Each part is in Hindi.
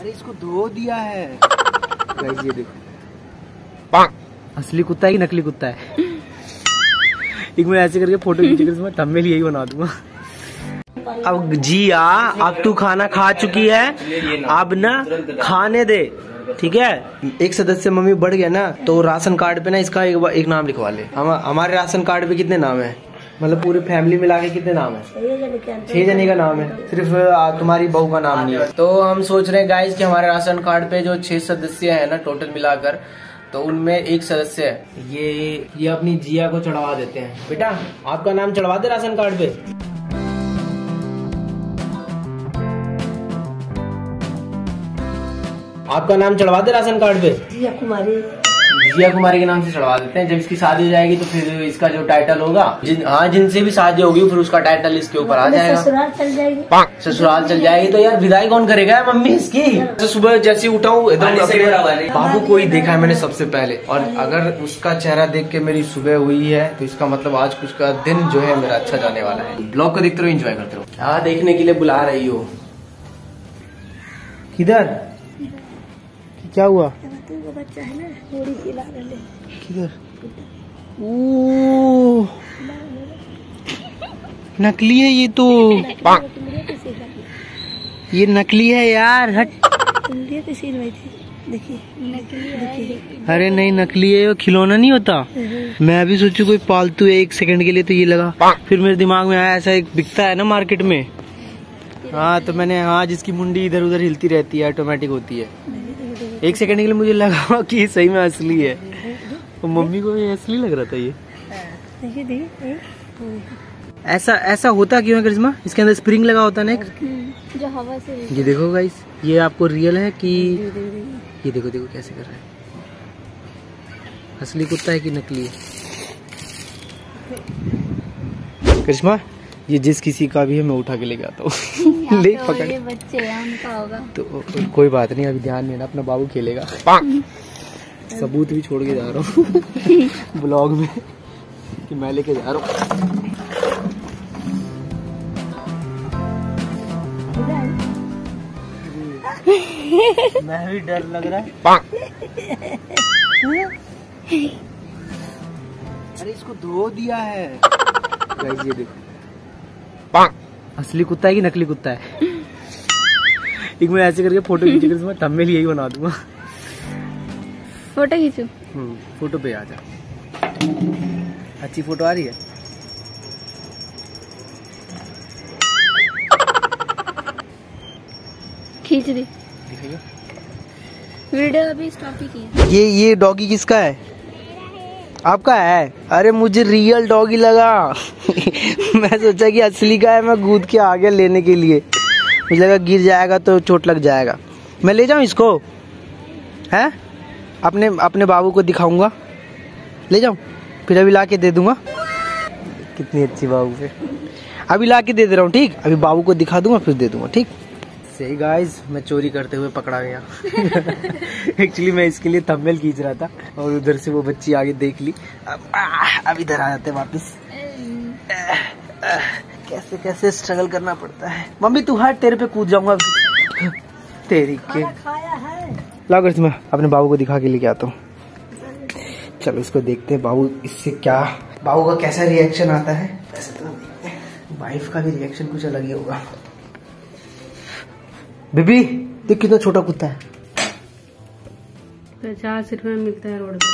अरे इसको धो दिया है गाइस, ये देखो असली कुत्ता है कि नकली कुत्ता है। एक मैं ऐसे करके फोटो खींच कर थंबनेल यही बना दूंगा। अब जिया अब तू खाना खा चुकी है, अब ना खाने दे, ठीक है। एक सदस्य मम्मी बढ़ गया ना, तो राशन कार्ड पे ना इसका एक नाम लिखवा ले। हमारे राशन कार्ड पे कितने नाम है, मतलब पूरी फैमिली मिला के कितने नाम है? 6 जने का नाम है, सिर्फ तुम्हारी बहू का नाम नहीं है। तो हम सोच रहे हैं गाइस कि हमारे राशन कार्ड पे जो 6 सदस्य है ना टोटल मिलाकर, तो उनमें एक सदस्य है ये अपनी जिया को चढ़वा देते हैं। बेटा आपका नाम चढ़वा दे राशन कार्ड पे। आपका नाम चढ़वा दे राशन कार्ड पे। जिया कुमारी के नाम से चढ़वा देते हैं। जब इसकी शादी हो जाएगी तो फिर इसका जो टाइटल होगा, जिनसे भी शादी होगी फिर उसका टाइटल इसके ऊपर आ जाएगा। ससुराल चल जाएगी तो यार विदाई कौन करेगा मम्मी इसकी। तो सुबह जैसे उठाऊ एकदम बाबू को ही देखा है मैंने सबसे पहले, और अगर उसका चेहरा देख के मेरी सुबह हुई है तो इसका मतलब आज कुछ का दिन जो है मेरा अच्छा जाने वाला है। ब्लॉग को देखते रहो, एंजॉय करते रहो। हाँ देखने के लिए बुला रही हो, किधर क्या हुआ? बच्चा है ना थोड़ी हिला ले। किधर? ओह नकली है ये तो, ये नकली है यार। हट किसी में थी, देखिए नकली है। अरे नहीं नकली है, खिलौना नहीं होता। मैं अभी सोचू कोई पालतू है एक सेकंड के लिए तो ये लगा, फिर मेरे दिमाग में आया ऐसा एक बिकता है ना मार्केट में, हाँ तो मैंने हाँ जिसकी मुंडी इधर उधर हिलती रहती है ऑटोमेटिक होती है। एक सेकंड के लिए मुझे लगा कि सही में असली है, तो मम्मी को ये असली लग रहा था। ये ऐसा होता क्यों है करिश्मा? इसके अंदर स्प्रिंग लगा होता ना जो हवा से। ये देखो गाइस, ये आपको रियल है कि ये देखो देखो कैसे कर रहा है, असली कुत्ता है कि नकली है। करिश्मा ये जिस किसी का भी है मैं उठा के ले जाता हूँ। ले पकड़, ये बच्चे हैं उनका होगा तो कोई बात नहीं, अभी ध्यान देना अपना बाबू खेलेगा। सबूत भी छोड़ के जा रहा हूँ ब्लॉग में कि मैं लेके जा रहा हूँ। मैं भी डर लग रहा है। अरे इसको धो दिया है गाइस, ये देखो असली कुत्ता है कि नकली कुत्ता है। एक मैं ऐसे करके फोटो खींच कर थंबनेल यही बना दूंगा। फोटो खींचू, फोटो पे आ जा। अच्छी फोटो आ रही है। खींच दी, वीडियो अभी स्टॉप ही किया। ये डॉगी किसका है? आपका है? अरे मुझे रियल डॉगी लगा। मैं सोचा कि असली का है, मैं कूद के आगे लेने के लिए, मुझे लगा गिर जाएगा तो चोट लग जाएगा। मैं ले जाऊं इसको, हैं? अपने बाबू को दिखाऊंगा, ले जाऊं फिर अभी ला के दे दूंगा। कितनी अच्छी बाबू है, अभी ला के दे रहा हूँ। ठीक, अभी बाबू को दिखा दूंगा फिर दे दूंगा। ठीक सही गाइस, मैं चोरी करते हुए पकड़ा गया। एक्चुअली मैं इसके लिए थंबनेल खींच रहा था और उधर से वो बच्ची आगे देख ली। अब इधर आ जाते वापस। कैसे कैसे स्ट्रगल करना पड़ता है। मम्मी तू हट, तेरे पे कूद जाऊंगा तेरी के। लाओ करिश्मा, अपने बाबू को दिखा के लेके आता हूँ। चलो इसको देखते हैं बाबू, इससे क्या बाबू का कैसा रिएक्शन आता है। वैसे तो वाइफ का भी रिएक्शन कुछ अलग ही होगा। बेबी देख कितना छोटा कुत्ता है। 50 रुपए मिलता है रोड पे।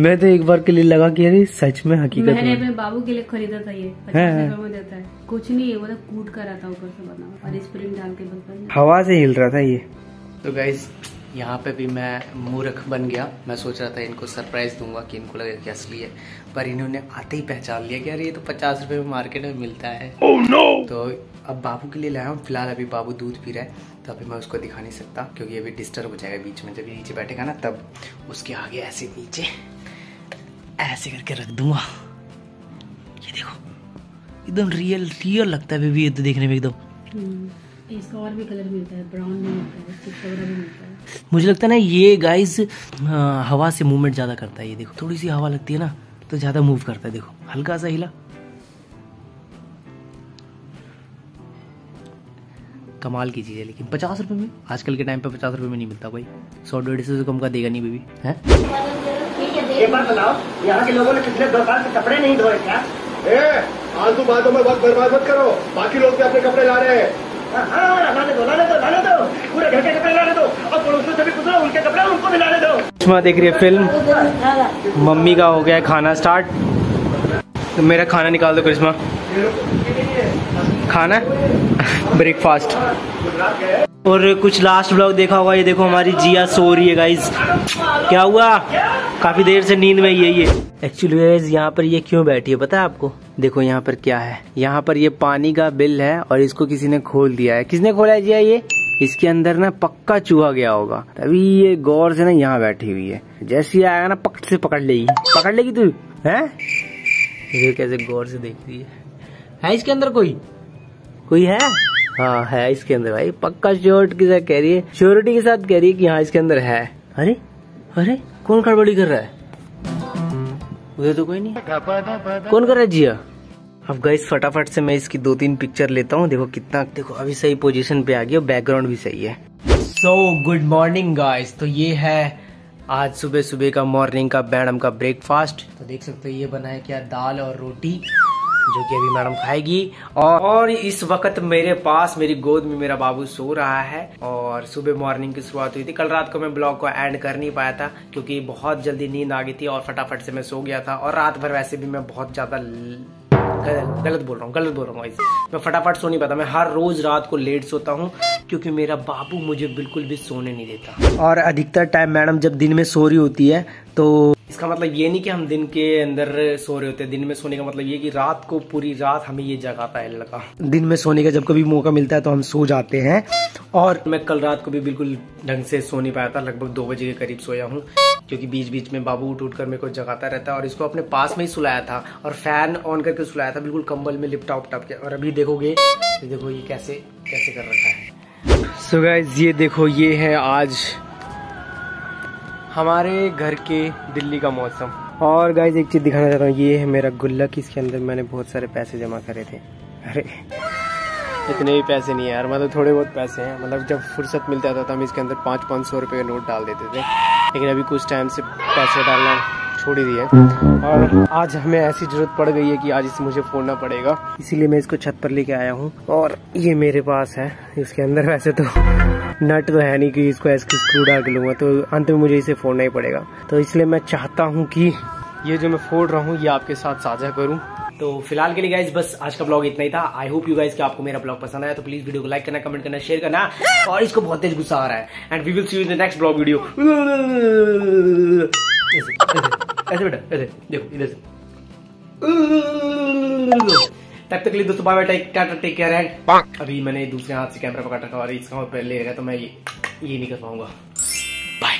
मैं तो एक बार के लिए लगा कि अरे सच में हकीकत मैंने अपने बाबू के लिए खरीदा था। ये 50 रुपए में देता है, कुछ नहीं है, वो कूट कर आता ऊपर से बना और स्प्रिंग डाल के बंद, हवा से हिल रहा था ये। तो गाइस यहाँ पे भी मैं मूर्ख बन गया। मैं सोच रहा था इनको सरप्राइज दूंगा कि इनको लगेगा कि असली है, पर इन्होंने आते ही पहचान लिया कि अरे ये तो 50 रुपए में मार्केट में मिलता है। oh, no! तो अब बाबू के लिए लाया हूँ। फिलहाल अभी बाबू दूध पी रहा है तो अभी मैं उसको दिखा नहीं सकता क्योंकि अभी डिस्टर्ब हो जाएगा। बीच में जब ये नीचे बैठेगा ना तब उसके आगे ऐसे नीचे ऐसे करके रख दूंगा। ये देखो एकदम रियल लगता है बेबी, ये तो देखने में एकदम। इसका और भी कलर मिलता है, ब्राउन भी मिलता है, पिस्ता भी मिलता है। मुझे लगता है ना ये गाइस हवा से मूवमेंट ज्यादा करता है। ये देखो थोड़ी सी हवा लगती है ना तो ज्यादा मूव करता है। देखो हल्का सा हिला, कमाल की चीज़ है, लेकिन 50 रुपये में आजकल के टाइम पे 50 रुपये में नहीं मिलता भाई। 100-150 से कम का देगा नहीं बेबी है। एक बार बताओ, यहाँ के लोगों ने कितने प्रकार के कपड़े नहीं धोए क्या? आलतू बातों में वक्त बर्बाद मत करो, बाकी लोग भी अपने कपड़े ला रहे हैं। पूरे घर के कपड़े लाने दो और पड़ोसियों से भी पूछ लो उनके कपड़े उनको भी लाने दो। सुषमा देख रही है फिल्म। मम्मी का हो गया खाना स्टार्ट। मेरा खाना निकाल दो करिश्मा। खाना ब्रेकफास्ट। और कुछ लास्ट ब्लॉग देखा होगा, ये देखो हमारी जिया सो रही है गाइज। क्या हुआ? काफी देर से नींद में ये एक्चुअली गाइज यहाँ पर ये क्यों बैठी है पता है आपको? देखो यहाँ पर क्या है, यहाँ पर ये पानी का बिल है और इसको किसी ने खोल दिया है। किसने खोला है जिया? ये इसके अंदर ना पक्का चूहा गया होगा, तभी ये गौर से ना यहाँ बैठी हुई है। जैसे ही आएगा ना पक्के से पकड़ लेगी तू है। ये कैसे गौर से देखती है इसके अंदर कोई है? हाँ है इसके अंदर भाई, पक्का श्योरिटी के साथ कह रही है, कि हाँ इसके अंदर है। अरे अरे कौन गड़बड़ी कर रहा है? उधर तो कोई नहीं। कौन कर रहा है जिया? अब गाइस फटाफट से मैं इसकी 2-3 पिक्चर लेता हूँ। देखो कितना, देखो अभी सही पोजीशन पे आ गया, बैकग्राउंड भी सही है। So good morning guys. तो ये है आज सुबह का मॉर्निंग का मैडम का ब्रेकफास्ट। तो देख सकते हो ये बना है क्या, दाल और रोटी, जो कि अभी मैडम खाएगी। और इस वक्त मेरे पास मेरी गोद में मेरा बाबू सो रहा है। और सुबह मॉर्निंग की शुरुआत हुई थी। कल रात को मैं ब्लॉग को एंड कर नहीं पाया था क्योंकि बहुत जल्दी नींद आ गई थी और फटाफट से मैं सो गया था। और रात भर वैसे भी मैं बहुत ज्यादा गलत बोल रहा हूँ गाइस, मैं फटाफट सो नहीं पाता। मैं हर रोज रात को लेट सोता हूँ क्योंकि मेरा बाबू मुझे बिल्कुल भी सोने नहीं देता। और अधिकतर टाइम मैडम जब दिन में सो रही होती है तो इसका मतलब ये नहीं कि हम दिन के अंदर सो रहे होते हैं। दिन में सोने का मतलब ये कि रात को पूरी रात हमें ये जगाता है लड़का। दिन में सोने का जब कभी मौका मिलता है तो हम सो जाते हैं। और मैं कल रात को भी बिल्कुल ढंग से सो नहीं पाया था, लगभग 2 बजे के करीब सोया हूँ क्योंकि बीच बीच में बाबू उठ उठकर मेरे को जगाता रहता है। और इसको अपने पास में ही सुलाया था और फैन ऑन करके सुलाया था, बिल्कुल कंबल में लिपटा के। और अभी देखोगे, देखो ये कैसे कर रखा है। सो गाइस ये देखो, ये है आज हमारे घर के दिल्ली का मौसम। और गाइस एक चीज दिखाना चाहता हूँ, ये है मेरा गुल्लक, इसके अंदर मैंने बहुत सारे पैसे जमा करे थे। अरे इतने भी पैसे नहीं है यार, मतलब थोड़े बहुत पैसे हैं। मतलब जब फुर्सत मिलता था तो हम इसके अंदर 500-500 रुपये के नोट डाल देते थे, लेकिन अभी कुछ टाइम से पैसे डालना छोड़ ही दिए। और आज हमें ऐसी जरूरत पड़ गई है कि आज इसे मुझे फोड़ना पड़ेगा, इसीलिए मैं इसको छत पर लेके आया हूँ। और ये मेरे पास है, इसके अंदर वैसे तो नट तो है नहीं कि इसको ऐसे स्क्रू डाल के लूँगा, तो अंत में मुझे इसे फोड़ना ही पड़ेगा। तो इसलिए मैं चाहता हूँ कि ये जो मैं फोड़ रहा हूँ ये आपके साथ साझा करूँ। तो फिलहाल के लिए गाइज बस आज का ब्लॉग इतना ही था। आई होप यू गाइज कि आपको मेरा ब्लॉग पसंद आया, तो प्लीज वीडियो को लाइक करना, कमेंट करना, शेयर करना। और इसको बहुत तेज गुस्सा आ रहा है। And we will see you in the next blog video. ऐसे बेटा, ऐसे देखो, इधर से। तब तक के लिए दोस्तों bye bye, take care and. अभी मैंने दूसरे हाथ से कैमरा पकड़ रखा और इसका पहले ले रहा, तो मैं ये नहीं कर पाऊंगा। बाय।